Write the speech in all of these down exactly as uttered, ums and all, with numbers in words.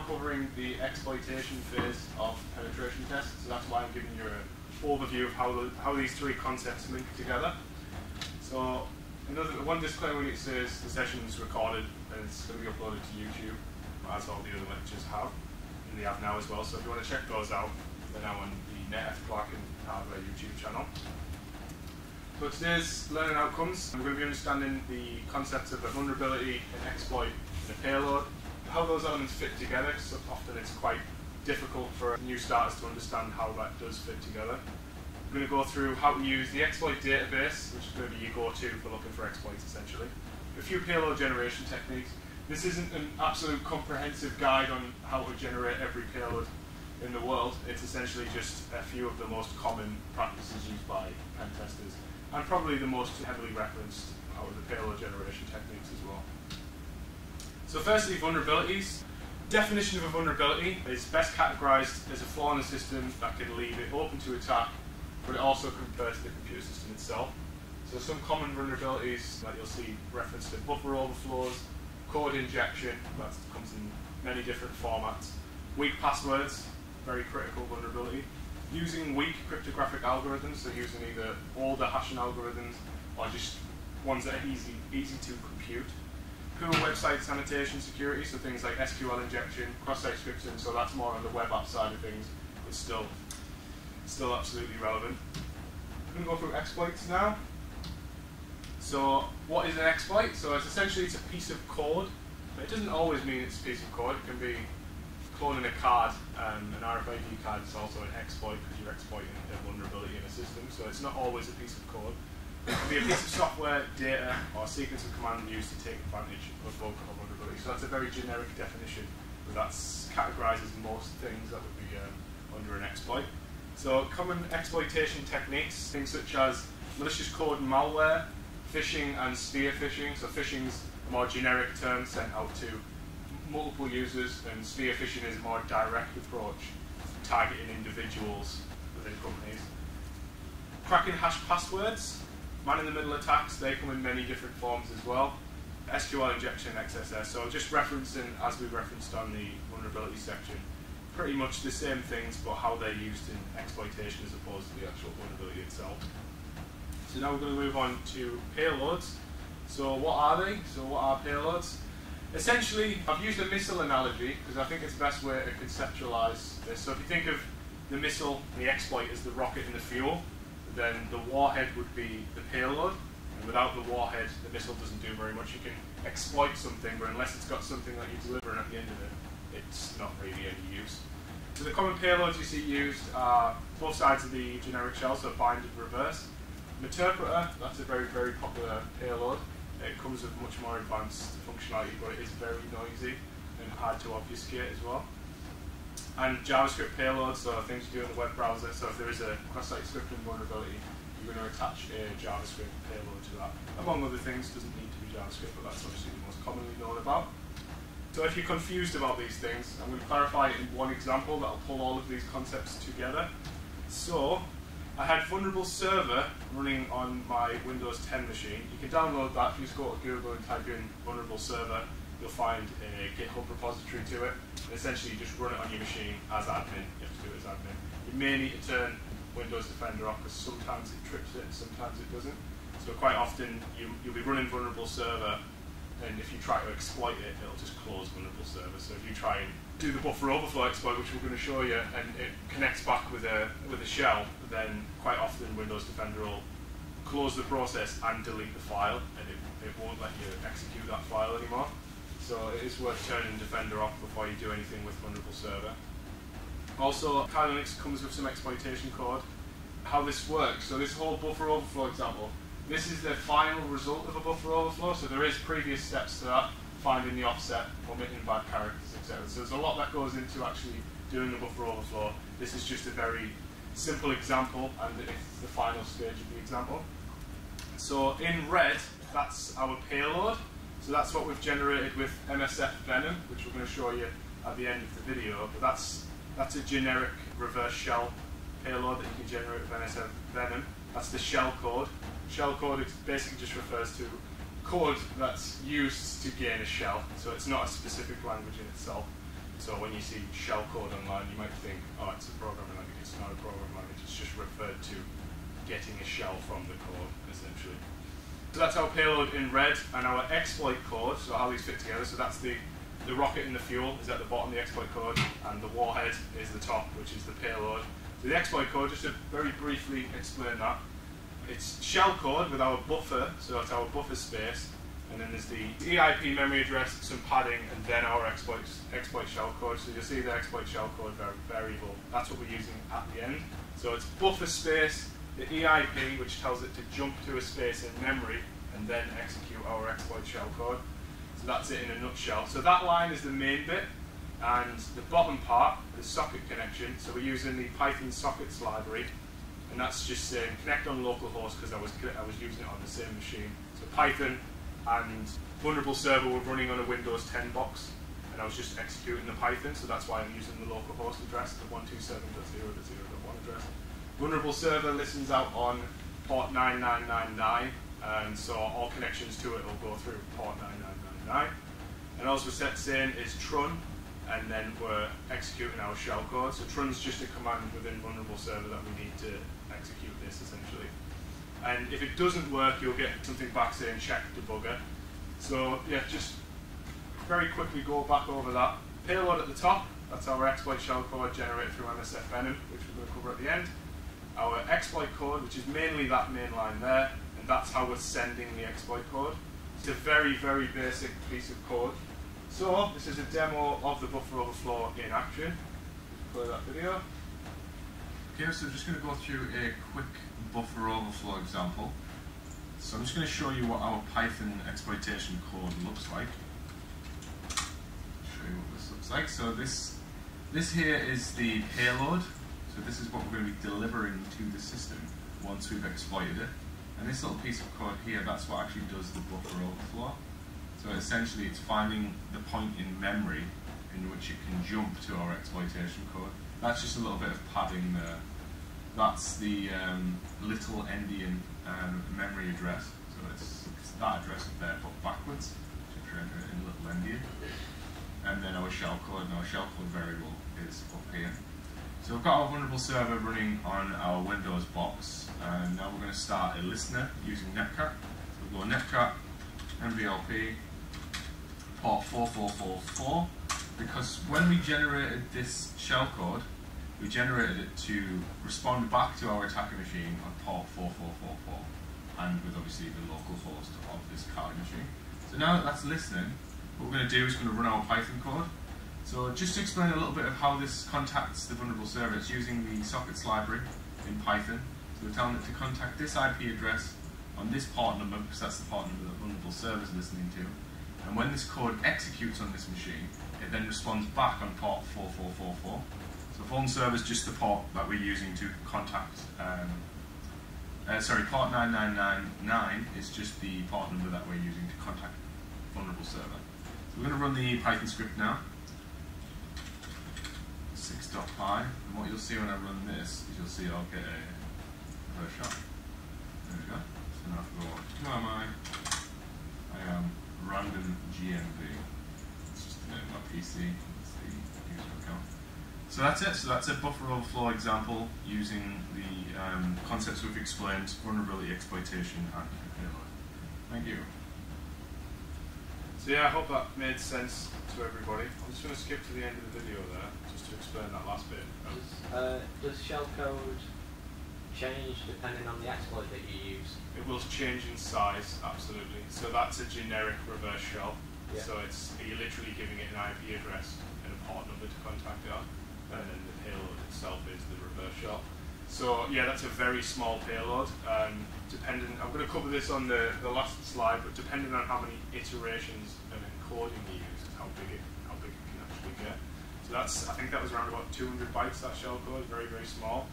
I'm covering the exploitation phase of penetration tests, so that's why I'm giving you an overview of how, the, how these three concepts link together. So another one disclaimer it says the session's recorded and it's going to be uploaded to YouTube, as all the other lectures have, and they have now as well, so if you want to check those out, they're now on the NetFlix Clock and Hardware YouTube channel. So today's learning outcomes, we're going to be understanding the concepts of a vulnerability, an exploit, and a payload, how those elements fit together, so often it's quite difficult for new starters to understand how that does fit together. We're going to go through how to use the exploit database, which is going to be your go-to for looking for exploits essentially. A few payload generation techniques. This isn't an absolute comprehensive guide on how to generate every payload in the world, it's essentially just a few of the most common practices used by pen testers, and probably the most heavily referenced out of the payload generation techniques as well. So firstly, vulnerabilities. Definition of a vulnerability is best categorized as a flaw in a system that can leave it open to attack, but it also compares to the computer system itself. So some common vulnerabilities that you'll see referenced to buffer overflows, code injection, that comes in many different formats, weak passwords, very critical vulnerability, using weak cryptographic algorithms, so using either older hashing algorithms or just ones that are easy, easy to compute. Poor website sanitation security, so things like S Q L injection, cross-site scripting, so that's more on the web app side of things, but still, still absolutely relevant. I'm going to go through exploits now. So what is an exploit? So it's essentially it's a piece of code, but it doesn't always mean it's a piece of code, it can be cloning a card, um, an R F I D card is also an exploit because you're exploiting a vulnerability in a system, so it's not always a piece of code. It can be a piece of software, data, or a sequence of command used to take advantage of a vulnerability. So that's a very generic definition, but that categorises most things that would be um, under an exploit. So common exploitation techniques, things such as malicious code and malware, phishing and spear phishing. So phishing is a more generic term sent out to multiple users, and spear phishing is a more direct approach targeting individuals within companies. Cracking hash passwords, man-in-the-middle attacks, they come in many different forms as well. S Q L injection, X S S, so just referencing, as we referenced on the vulnerability section, pretty much the same things but how they're used in exploitation as opposed to the actual vulnerability itself. So now we're going to move on to payloads. So what are they? So what are payloads? Essentially, I've used a missile analogy because I think it's the best way to conceptualize this. So if you think of the missile, the exploit as the rocket and the fuel, then the warhead would be the payload. And without the warhead, the missile doesn't do very much. You can exploit something, but unless it's got something that you deliver and at the end of it, it's not really any use. So the common payloads you see used are both sides of the generic shell, so bind and reverse. Meterpreter, that's a very, very popular payload. It comes with much more advanced functionality, but it is very noisy and hard to obfuscate as well. And JavaScript payloads, so things you do in the web browser, so if there is a cross-site scripting vulnerability, you're going to attach a JavaScript payload to that. Among other things, it doesn't need to be JavaScript, but that's obviously the most commonly known about. So if you're confused about these things, I'm going to clarify it in one example that will pull all of these concepts together. So I had vulnerable server running on my Windows ten machine. You can download that. If you just go to Google and type in vulnerable server, you'll find a GitHub repository to it. And essentially, you just run it on your machine as admin. You have to do it as admin. You may need to turn Windows Defender off because sometimes it trips it, sometimes it doesn't. So quite often, you, you'll be running vulnerable server, and if you try to exploit it, it'll just close vulnerable server. So if you try and do the buffer overflow exploit, which we're going to show you, and it connects back with a with a shell, then quite often Windows Defender will close the process and delete the file, and it, it won't let you execute that file anymore. So it is worth turning Defender off before you do anything with vulnerable server. Also, Kali Linux comes with some exploitation code. How this works, so this whole buffer overflow example, this is the final result of a buffer overflow, so there is previous steps to that, finding the offset, omitting bad characters, et cetera. So there's a lot that goes into actually doing the buffer overflow. This is just a very simple example, and it's the final stage of the example. So in red, that's our payload. So that's what we've generated with M S F Venom, which we're going to show you at the end of the video. But that's that's a generic reverse shell payload that you can generate with M S F Venom. That's the shell code. Shell code basically just refers to code that's used to gain a shell, so it's not a specific language in itself. So when you see shellcode online, you might think, oh, it's a programming language. It's not a programming language. It's just referred to getting a shell from the code, essentially. So that's our payload in red and our exploit code, so how these fit together. So that's the, the rocket and the fuel is at the bottom, the exploit code, and the warhead is the top, which is the payload. So the exploit code, just to very briefly explain that, it's shell code with our buffer, so that's our buffer space, and then there's the E I P memory address, some padding, and then our exploit, exploit shell code. So you'll see the exploit shell code variable. That's what we're using at the end. So it's buffer space, the E I P, which tells it to jump to a space in memory, and then execute our exploit shell code. So that's it in a nutshell. So that line is the main bit, and the bottom part, the socket connection, so we're using the Python sockets library, and that's just saying connect on localhost, because I was, I was using it on the same machine. So Python and vulnerable server were running on a Windows ten box, and I was just executing the Python, so that's why I'm using the localhost address, the one two seven dot zero dot zero dot one address. Vulnerable server listens out on port nine nine nine nine, and so all connections to it will go through port nine nine nine nine. And also set same is trun, and then we're executing our shellcode. So trun's just a command within vulnerable server that we need to execute this, essentially. And if it doesn't work, you'll get something back saying check debugger. So yeah, just very quickly go back over that. Payload at the top, that's our exploit shellcode generated through M S F Venom, which we're going to cover at the end. Our exploit code, which is mainly that main line there, and that's how we're sending the exploit code. It's a very, very basic piece of code. So this is a demo of the buffer overflow in action. Play that video. Okay, so I'm just going to go through a quick buffer overflow example. So I'm just going to show you what our Python exploitation code looks like. Show you what this looks like. So this, this here is the payload. So this is what we're going to be delivering to the system once we've exploited it. And this little piece of code here, that's what actually does the buffer overflow. So essentially it's finding the point in memory in which it can jump to our exploitation code. That's just a little bit of padding there. That's the um, little endian um, memory address. So it's, it's that address there, but backwards. So turn it in little endian. And then our shellcode, and our shellcode variable is up here. So we've got our vulnerable server running on our Windows box, and now we're going to start a listener using Netcat. So we'll go Netcat, M V L P, port four four four four, because when we generated this shellcode, we generated it to respond back to our attacker machine on port four four four four, and with obviously the local host of this Kali machine. So now that that's listening, what we're going to do is going to run our Python code. So just to explain a little bit of how this contacts the vulnerable server, it's using the sockets library in Python. So we're telling it to contact this I P address on this port number, because that's the port number that vulnerable server is listening to. And when this code executes on this machine, it then responds back on port four four four four. So vuln server is just the port that we're using to contact, um, uh, sorry, port nine nine nine nine is just the port number that we're using to contact vulnerable server. So we're going to run the Python script now. six dot py, and what you'll see when I run this is you'll see I'll get a reverse shot. There we go. So now I've got, who am I? I am random G M V. It's just the name of my P C. It's the user account. So that's it. So that's a buffer overflow example using the um, concepts we've explained: vulnerability, exploitation, and payload. Thank you. So yeah, I hope that made sense to everybody. I'm just going to skip to the end of the video there, just to explain that last bit. Does, uh, does shellcode change depending on the exploit that you use? It will change in size, absolutely. So that's a generic reverse shell. Yeah. So it's you're literally giving it an I P address and a port number to contact it on, and then the payload itself is the reverse shell. So yeah, that's a very small payload. Um, dependent, I'm going to cover this on the, the last slide, but depending on how many iterations of encoding you use, is how big it how big it can actually get. So that's, I think that was around about two hundred bytes, that shellcode, very, very small.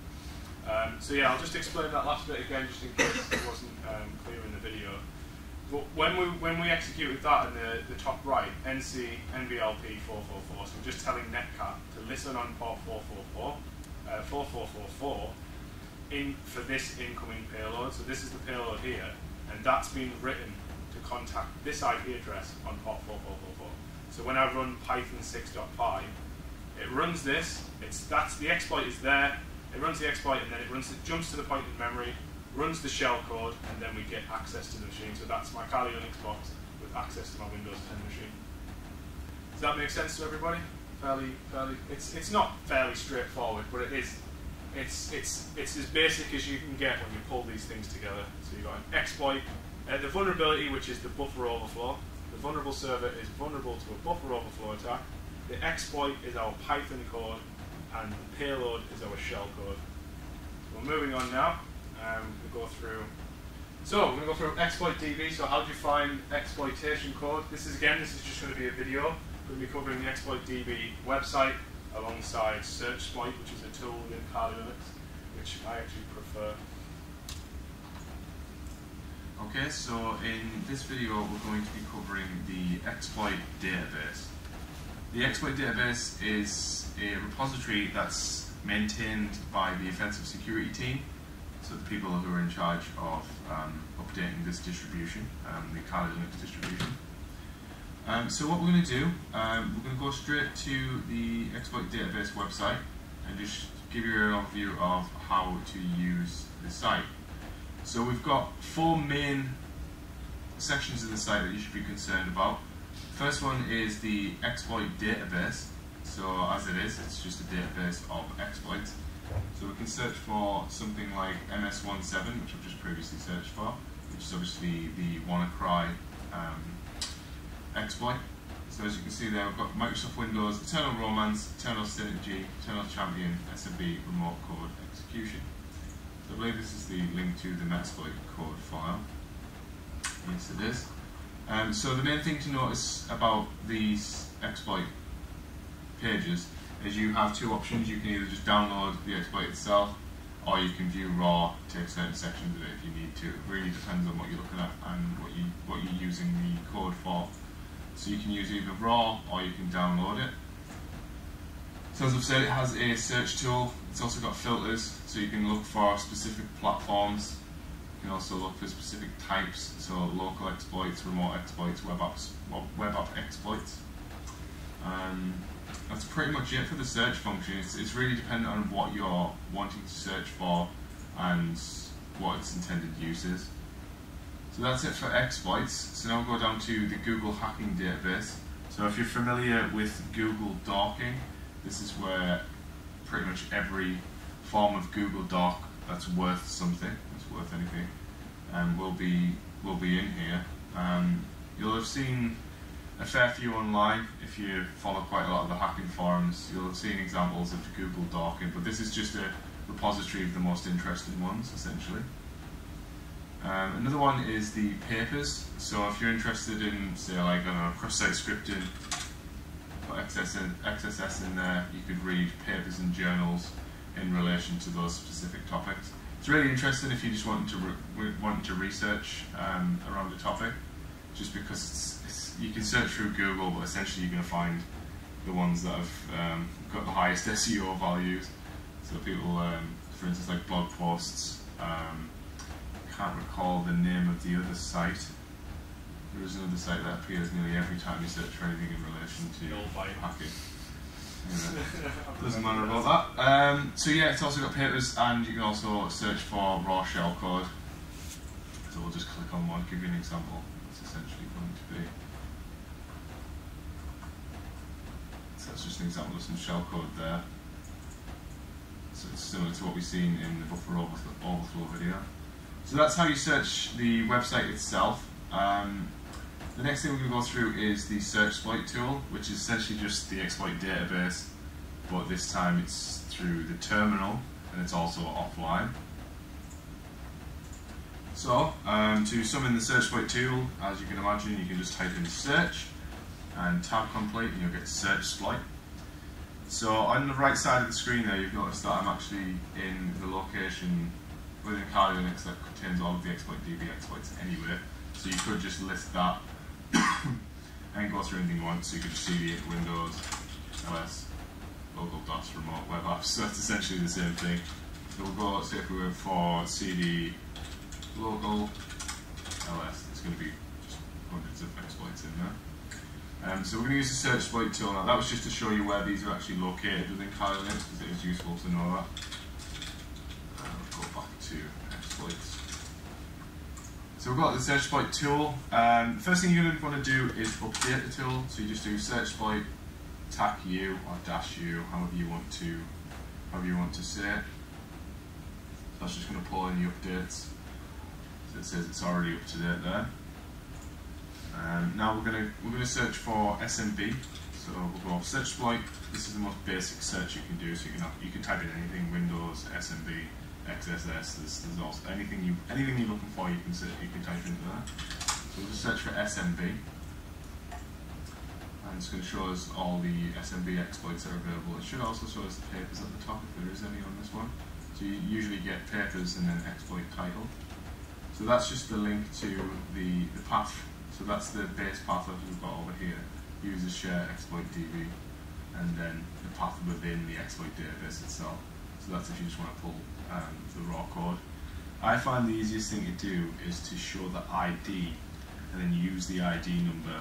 Um, so yeah, I'll just explain that last bit again, just in case it wasn't um, clear in the video. But when we when we executed that in the, the top right, N C N V L P four four four, so we're just telling Netcat to listen on port four four four, uh, four four four four. In for this incoming payload, so this is the payload here, and that's been written to contact this I P address on port four four four four. So when I run python six dot py, It runs this. It's that's the exploit is there. It runs the exploit, and then it runs it jumps to the point in memory, runs the shell code, and then we get access to the machine. So that's my Kali Linux box with access to my Windows ten machine. Does that make sense to everybody? Fairly, fairly. It's it's not fairly straightforward, but it is. It's it's it's as basic as you can get when you pull these things together. So you've got an exploit, uh, the vulnerability, which is the buffer overflow. The vulnerable server is vulnerable to a buffer overflow attack. The exploit is our Python code, and the payload is our shell code. So we're moving on now. Um, we'll go through. So we're going to go through ExploitDB. So how do you find exploitation code? This is again. This is just going to be a video. We'll be covering the ExploitDB website alongside SearchSploit, which is a tool within Kali Linux, which I actually prefer. Okay, so in this video we're going to be covering the exploit database. The exploit database is a repository that's maintained by the offensive security team, so the people who are in charge of um, updating this distribution, um, the Kali Linux distribution. Um, so what we're going to do, um, we're going to go straight to the exploit database website and just give you an overview of how to use the site. So we've got four main sections of the site that you should be concerned about. First one is the exploit database. So as it is, it's just a database of exploits. So we can search for something like M S one seven, which I've just previously searched for, which is obviously the WannaCry um, exploit. So as you can see there, we've got Microsoft Windows, Eternal Romance, Eternal Synergy, Eternal Champion, S M B, Remote Code Execution. So I believe this is the link to the Metasploit code file. Yes, it is. Um, so the main thing to notice about these exploit pages is you have two options. You can either just download the exploit itself, or you can view raw, take certain sections of it if you need to. It really depends on what you're looking at and what you what you're using the code for. So you can use either raw or you can download it. So as I've said, it has a search tool. It's also got filters, so you can look for specific platforms. You can also look for specific types, so local exploits, remote exploits, web apps, web app exploits. Um, that's pretty much it for the search function. It's, it's really dependent on what you're wanting to search for and what its intended use is. So that's it for exploits. So now we'll go down to the Google hacking database. So if you're familiar with Google Docking, this is where pretty much every form of Google Doc that's worth something, that's worth anything, um, will be will be in here. Um, you'll have seen a fair few online. If you follow quite a lot of the hacking forums, you'll have seen examples of Google Docking, but this is just a repository of the most interesting ones, essentially. Um, another one is the papers. So if you're interested in, say, like, I don't know, cross-site scripting, put X S S in there, you could read papers and journals in relation to those specific topics. It's really interesting if you just want to re want to research um, around a topic, just because it's, it's, you can search through Google, but essentially you're going to find the ones that have um, got the highest S E O values. So people, um, for instance, like blog posts. Um, Can't recall the name of the other site. There is another site that appears nearly every time you search for anything in relation to hacking. Anyway, doesn't matter about that. Um, so yeah, it's also got papers, and you can also search for raw shell code. So we'll just click on one, give you an example. It's essentially going to be. So that's just an example of some shell code there. So it's similar to what we've seen in the buffer overflow video. So that's how you search the website itself. Um, the next thing we're going to go through is the SearchSploit tool, which is essentially just the exploit database, but this time it's through the terminal, and it's also offline. So, um, to summon the SearchSploit tool, as you can imagine, you can just type in search and tab complete, and you'll get SearchSploit. So on the right side of the screen there, you've noticed that I'm actually in the location within Kali Linux that contains all of the ExploitDB exploits anyway, so you could just list that and go through anything you want. So you could just cd Windows, L S, local DOS, remote web apps. So that's essentially the same thing. So we'll go, say if we were for cd local L S, it's going to be just hundreds of exploits in there. Um, so we're going to use the SearchSploit tool now. That was just to show you where these are actually located within Kali Linux, because it is useful to know that. Um, go back to exploits. So we've got the SearchSploit tool. Um, the first thing you're going to want to do is update the tool. So you just do SearchSploit, tac u or dash u, however you want to, however you want to say it. So that's just going to pull in the updates. So it says it's already up to date there. Um, now we're going to we're going to search for S M B. So we'll go SearchSploit. This is the most basic search you can do. So you can have, you can type in anything: Windows, S M B, X S S. There's, there's also anything you anything you're looking for. You can search, you can type into that. So we'll just search for S M B, and it's going to show us all the S M B exploits that are available. It should also show us the papers at the top if there is any on this one. So you usually get papers and then exploit title. So that's just the link to the the path. So that's the base path that we've got over here, user share exploit D B, and then the path within the exploit database itself. So that's if you just want to pull um, the raw code. I find the easiest thing to do is to show the I D and then use the I D number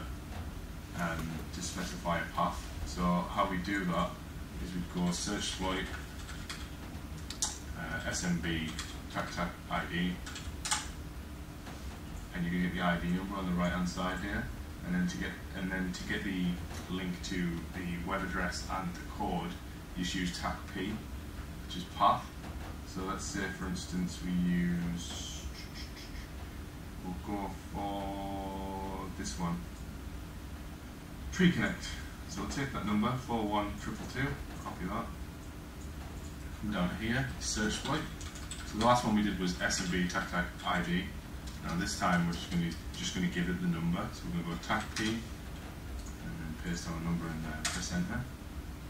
um, to specify a path. So how we do that is we go SearchSploit, uh, S M B, tac tac I D. And you're gonna get the I D number on the right-hand side here, and then to get and then to get the link to the web address and the code, you just use tac p, which is path. So let's say, for instance, we use we'll go for this one, pre-connect. So we'll take that number four one triple two, copy that. Come down here, SearchSploit. So the last one we did was S M B tac tac I D. Now this time we're just going to just going to give it the number, so we're going to go tac p, and then paste our number in there, press enter.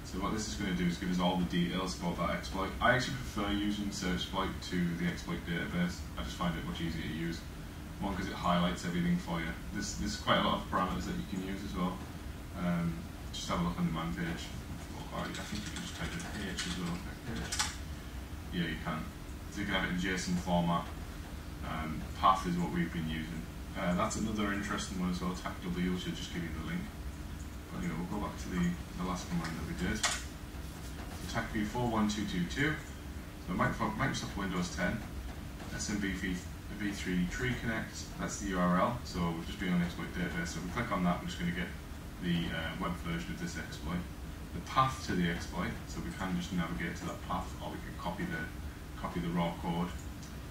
So what this is going to do is give us all the details about that exploit. I actually prefer using SearchSploit to the exploit database. I just find it much easier to use. One, because it highlights everything for you. There's there's quite a lot of parameters that you can use as well. Um, just have a look on the man page. Or I think you can just type in H as well. Yeah, you can. So you can have it in JSON format. Um, path is what we've been using. Uh, that's another interesting one as well, tac w, which will just give you the link. But anyway, we'll go back to the, the last command that we did. So tac v four one two two two, so Microsoft Windows ten, S M B v three tree connect, that's the U R L, so we've just been on exploit database, so if we click on that, we're just going to get the uh, web version of this exploit. The path to the exploit, so we can just navigate to that path, or we can copy the, copy the raw code,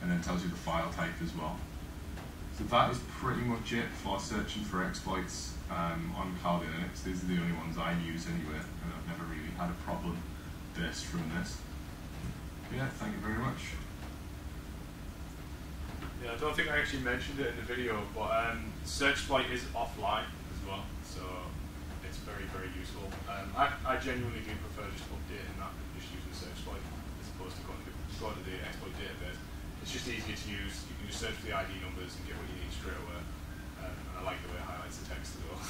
and then tells you the file type as well. So that is pretty much it for searching for exploits um, on Kali Linux. These are the only ones I use anyway, and I've never really had a problem based from this. Yeah, thank you very much. Yeah, I don't think I actually mentioned it in the video, but um, SearchSploit is offline as well, so it's very, very useful. Um, I, I genuinely do prefer just updating that and just using SearchSploit as opposed to going to, going to the exploit database. It's just easier to use. You can just search for the I D numbers and get what you need straight away. Um, and I like the way it highlights the text as well.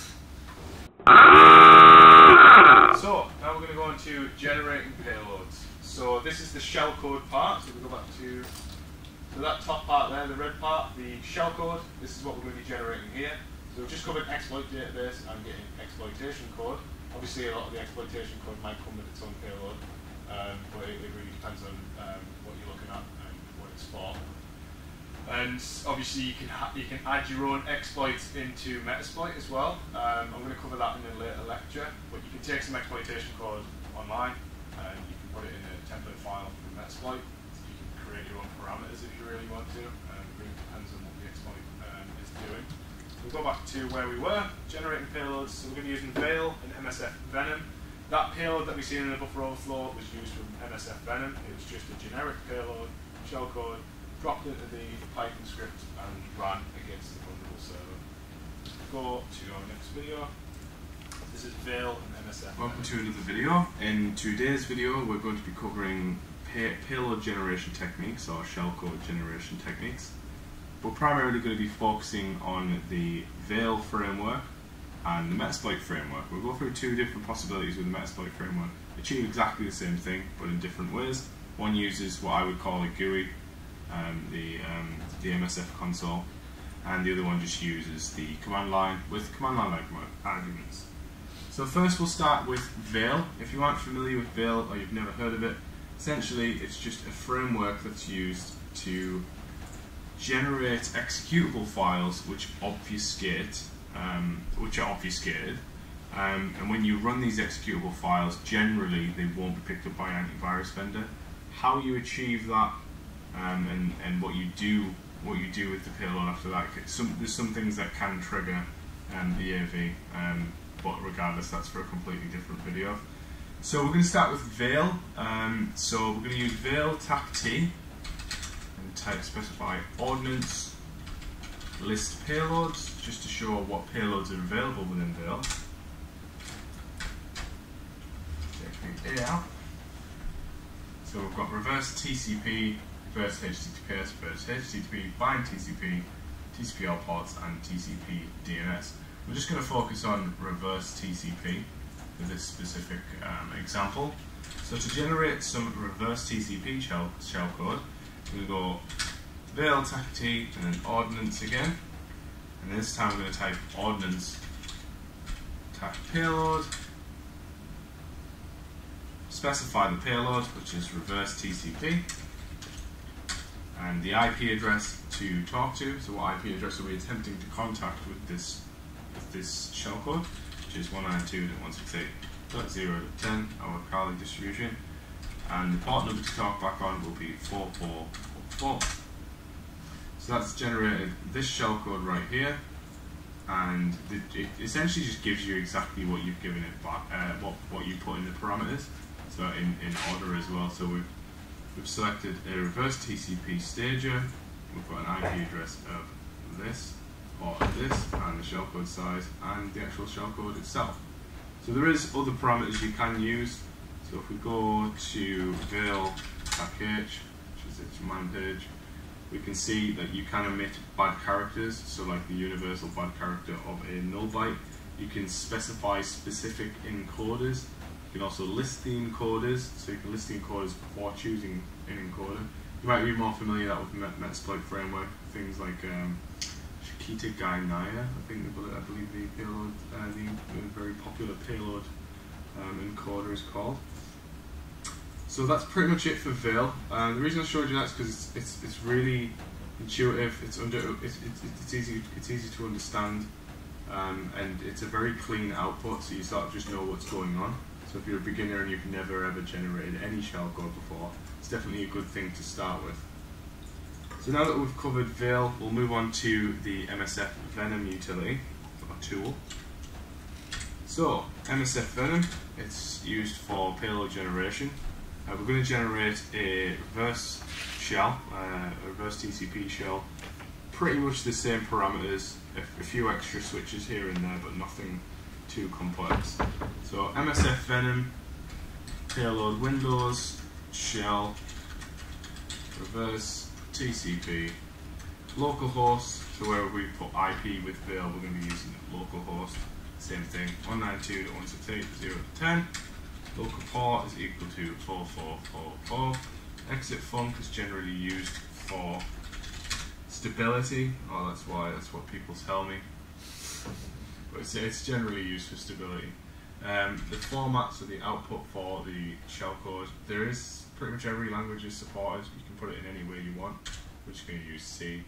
So, now we're going to go on to generating payloads. So, this is the shellcode part. So, we go back to so that top part there, the red part, the shellcode. This is what we're going to be generating here. So, we've just covered exploit database and getting exploitation code. Obviously, a lot of the exploitation code might come with its own payload, um, but it, it really depends on um, what you're looking at. For. And obviously you can ha you can add your own exploits into Metasploit as well. Um, I'm going to cover that in a later lecture, but you can take some exploitation code online and you can put it in a template file from Metasploit. So you can create your own parameters if you really want to. Um, it really depends on what the exploit um, is doing. We'll go back to where we were, generating payloads. So we're going to be using Veil and M S F Venom. That payload that we seen in the buffer overflow was used from M S F Venom. It was just a generic payload. Shellcode, dropped into the Python script and ran against the vulnerable server. Go to our next video. This is Veil and M S F. Welcome to another video. In today's video we're going to be covering pay payload generation techniques or shellcode generation techniques. We're primarily going to be focusing on the Veil framework and the Metasploit framework. We'll go through two different possibilities with the Metasploit framework. Achieve exactly the same thing but in different ways. One uses what I would call a G U I, um, the, um, the M S F console, and the other one just uses the command line with command line like arguments. So first we'll start with Veil. If you aren't familiar with Veil or you've never heard of it, essentially it's just a framework that's used to generate executable files which obfuscate, um, which are obfuscated. Um, and when you run these executable files, generally they won't be picked up by an antivirus vendor. How you achieve that, um, and and what you do, what you do with the payload after that. Some, there's some things that can trigger um, the A V, um, but regardless, that's for a completely different video. So we're going to start with Veil. Um, so we're going to use Veil T A C T and type specify ordnance list payloads just to show what payloads are available within Veil. Yeah. So we've got reverse T C P, reverse H T T P S, reverse H T T P, bind T C P, T C P R ports, and T C P D N S. We're just going to focus on reverse T C P for this specific um, example. So to generate some reverse T C P shell, shell code, we'll go Veil T A C T and then ordnance again. And this time we're going to type ordnance T A C payload. Specify the payload, which is reverse T C P, and the I P address to talk to. So what I P address are we attempting to contact with this with this shellcode, which is one ninety-two dot one sixty-eight dot zero dot ten, our Kali distribution. And the port number to talk back on will be four four four four. So that's generated this shellcode right here, and it essentially just gives you exactly what you've given it back, uh, what what you put in the parameters. So in, in order as well. So we've, we've selected a reverse T C P stager. We've got an I P address of this or this, and the shellcode size and the actual shellcode itself. So there is other parameters you can use. So if we go to Veil package, which is its command page, we can see that you can omit bad characters. So like the universal bad character of a null byte. You can specify specific encoders. You can also list the encoders, so you can list the encoders before choosing an encoder. You might be more familiar with the Metasploit framework, things like um, Shikata Ga Nai, I think I believe the payload, uh, the very popular payload um, encoder is called. So that's pretty much it for Veil. Uh, the reason I showed you that is because it's, it's it's really intuitive. It's under it's it's, it's easy it's easy to understand, um, and it's a very clean output. So you sort of just know what's going on. So if you're a beginner and you've never ever generated any shellcode before, it's definitely a good thing to start with. So now that we've covered Veil, we'll move on to the M S F Venom utility, or tool. So, M S F Venom, it's used for payload generation. Uh, we're going to generate a reverse shell, uh, a reverse T C P shell, pretty much the same parameters, a, a few extra switches here and there, but nothing too complex. So M S F Venom, payload windows, shell, reverse T C P, localhost, so where we put I P with Veil, we're going to be using localhost, same thing, one ninety-two dot one sixty-eight dot zero dot ten, local port is equal to four four four four, exit func is generally used for stability, oh that's why, that's what people tell me. It's, it's generally used for stability. Um, the formats of the output for the shellcode, there is pretty much every language is supported. You can put it in any way you want. We're just going to use C.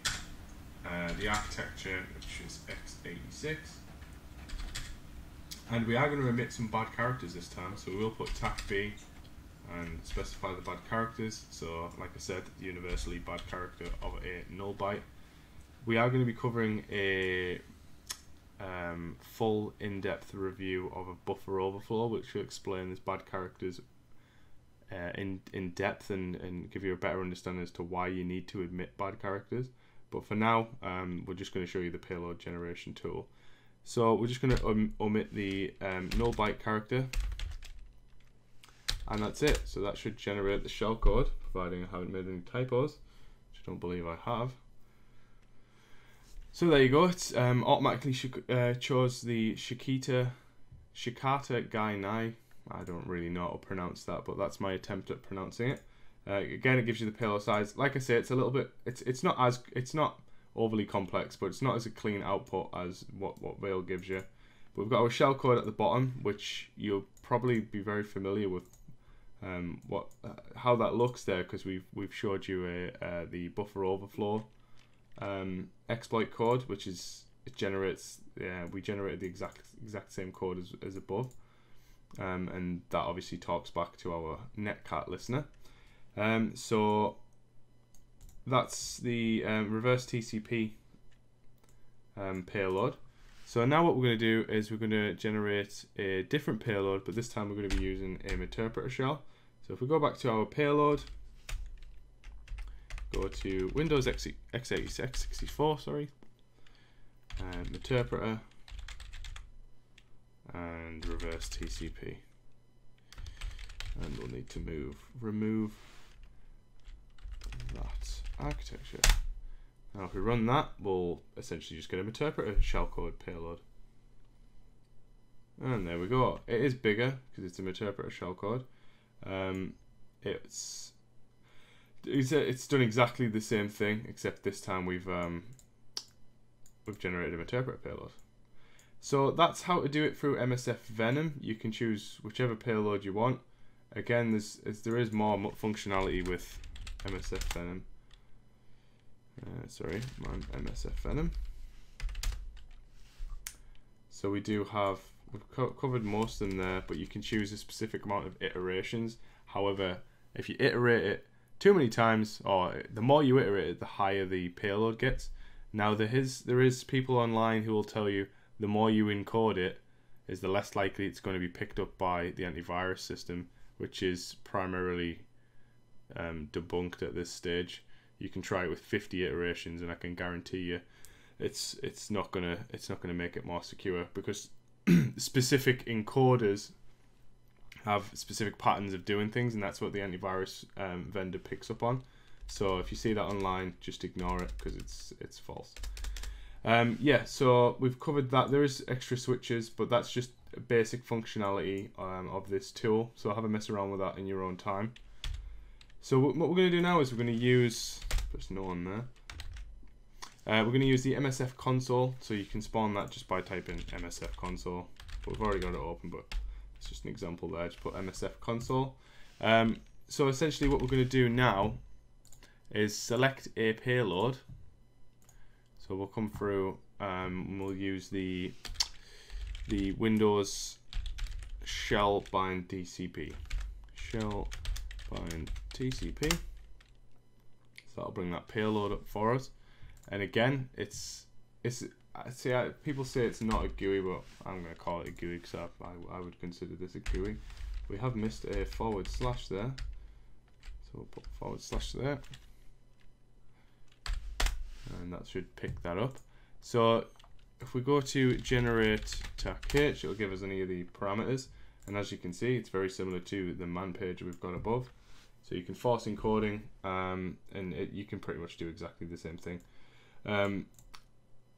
Uh, the architecture, which is x eighty-six. And we are going to omit some bad characters this time, so we'll put T A C B and specify the bad characters. So, like I said, the universally bad character of a null byte. We are going to be covering a Um, full in-depth review of a buffer overflow, which will explain these bad characters uh, in in depth and, and give you a better understanding as to why you need to omit bad characters. But for now, um, we're just going to show you the payload generation tool. So we're just going to om omit the um, null byte character, and that's it. So that should generate the shellcode, providing I haven't made any typos, which I don't believe I have. So there you go. It's um, automatically sh uh, chose the Shikata, Shikata Ga Nai. I don't really know how to pronounce that, but that's my attempt at pronouncing it. Uh, again, it gives you the payload size. Like I say, it's a little bit. It's it's not as it's not overly complex, but it's not as a clean output as what what Veil gives you. But we've got our shellcode at the bottom, which you'll probably be very familiar with um, what uh, how that looks there, because we've we've showed you a, uh, the buffer overflow um, exploit code, which is it generates. Yeah, we generated the exact exact same code as as above, um, and that obviously talks back to our Netcat listener. Um, so that's the um, reverse T C P um, payload. So now what we're going to do is we're going to generate a different payload, but this time we're going to be using a meterpreter shell. So if we go back to our payload, go to Windows X, x eighty-six, x sixty-four, sorry, and meterpreter and reverse T C P. And we'll need to move, remove that architecture. Now if we run that, we'll essentially just get a meterpreter shellcode payload. And there we go. It is bigger because it's a meterpreter shellcode. Um, it's, it's it's done exactly the same thing, except this time we've um, we've generated a meterpreter payload. So that's how to do it through M S F Venom. You can choose whichever payload you want. Again, there's there is more functionality with M S F Venom. Uh, sorry, my M S F Venom. So we do have, we've co covered most of them there, but you can choose a specific amount of iterations. However, if you iterate it too many times, or the more you iterate it, the higher the payload gets. Now there is, there is people online who will tell you the more you encode it, is the less likely it's going to be picked up by the antivirus system, which is primarily um, debunked at this stage. You can try it with fifty iterations, and I can guarantee you, it's it's not gonna it's not gonna make it more secure, because specific encoders have specific patterns of doing things, and that's what the antivirus um, vendor picks up on. So if you see that online, just ignore it, because it's it's false. Um, yeah, so we've covered that. There is extra switches, but that's just basic functionality um, of this tool. So have a mess around with that in your own time. So what we're going to do now is we're going to use, there's no one there, uh, we're going to use the M S F console, so you can spawn that just by typing M S F console, but we've already got it open, but it's just an example there, just put M S F console. Um, so essentially what we're going to do now is select a payload, so we'll come through um, and we'll use the, the Windows shell bind T C P, shell bind T C P, so that'll bring that payload up for us. And again, it's it's I see I, people say it's not a G U I, but I'm going to call it a G U I because I, I I would consider this a G U I. We have missed a forward slash there, so we'll put forward slash there, and that should pick that up. So if we go to generate target, it'll give us any of the parameters. And as you can see, it's very similar to the man page we've got above. So you can force encoding, um, and it, you can pretty much do exactly the same thing. Um,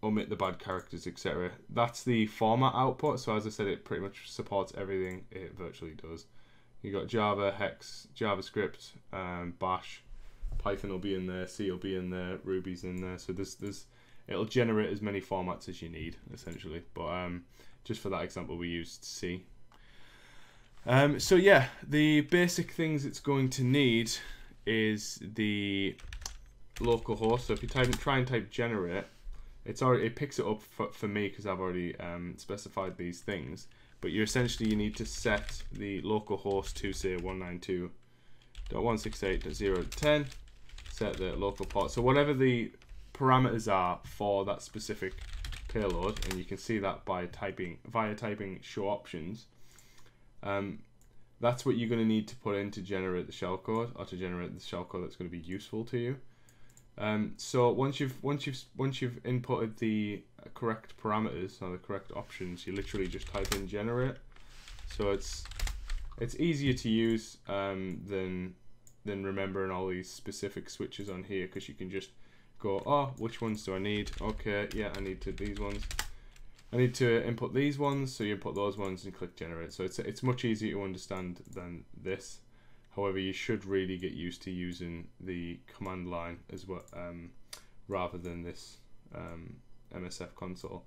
omit the bad characters, et cetera. That's the format output. So as I said, it pretty much supports everything. It virtually does. You got Java, Hex, JavaScript, um, Bash, Python will be in there, C will be in there, Ruby's in there. So there's there's it'll generate as many formats as you need, essentially. But um, just for that example, we used C. Um, so yeah, the basic things it's going to need is the local host. So if you type, try and type generate, it's already, it picks it up for, for me because I've already um, specified these things. But you essentially you need to set the local host to say one ninety-two dot one sixty-eight dot zero dot ten. Set the local port. So whatever the parameters are for that specific payload, and you can see that by typing via typing show options. Um, that's what you're going to need to put in to generate the shellcode, or to generate the shellcode that's going to be useful to you. Um, so once you've once you've once you've inputted the correct parameters or the correct options, you literally just type in generate. So it's it's easier to use um, than than remembering all these specific switches on here, because you can just go, oh, which ones do I need? Okay, yeah, I need to these ones. I need to input these ones, so you input those ones and click generate. So it's it's much easier to understand than this. However, you should really get used to using the command line as well, um, rather than this um, M S F console.